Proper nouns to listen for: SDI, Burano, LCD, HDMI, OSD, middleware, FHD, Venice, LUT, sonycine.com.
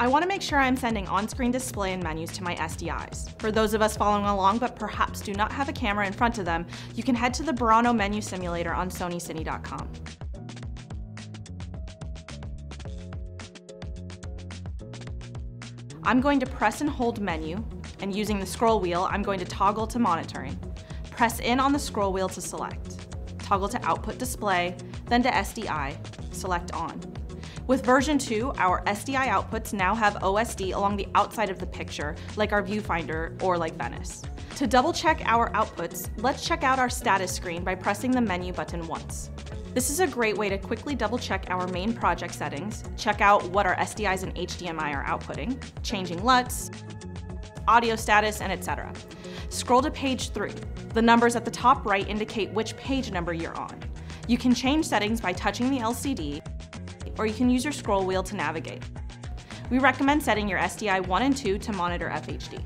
I want to make sure I'm sending on-screen display and menus to my SDIs. For those of us following along but perhaps do not have a camera in front of them, you can head to the Burano menu simulator on sonycine.com. I'm going to press and hold menu, and using the scroll wheel, I'm going to toggle to monitoring. Press in on the scroll wheel to select. Toggle to output display, then to SDI, select on. With version 2, our SDI outputs now have OSD along the outside of the picture, like our viewfinder or like Venice. To double check our outputs, let's check out our status screen by pressing the menu button once. This is a great way to quickly double check our main project settings, check out what our SDIs and HDMI are outputting, changing LUTs, audio status, and etc. Scroll to page 3. The numbers at the top right indicate which page number you're on. You can change settings by touching the LCD, or you can use your scroll wheel to navigate. We recommend setting your SDI 1 and 2 to monitor FHD.